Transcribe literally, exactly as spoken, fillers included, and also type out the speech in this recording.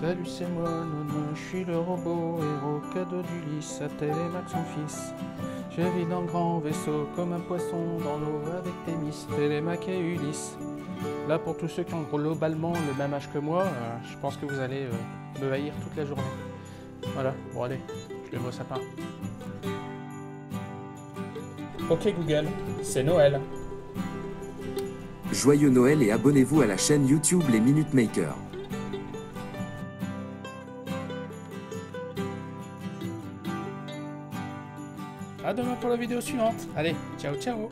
Salut, c'est moi, Nono, je suis le robot, héros cadeau d'Ulysse, à Télémac son fils. Je vis dans le grand vaisseau, comme un poisson dans l'eau, avec Témis, Télémac et Ulysse. Là, pour tous ceux qui ont globalement le même âge que moi, euh, je pense que vous allez euh, me haïr toute la journée. Voilà, bon allez, je le vois sapin. Ok Google, c'est Noël. Joyeux Noël et abonnez-vous à la chaîne YouTube Les Minutes Maker. À demain pour la vidéo suivante. Allez, ciao ciao.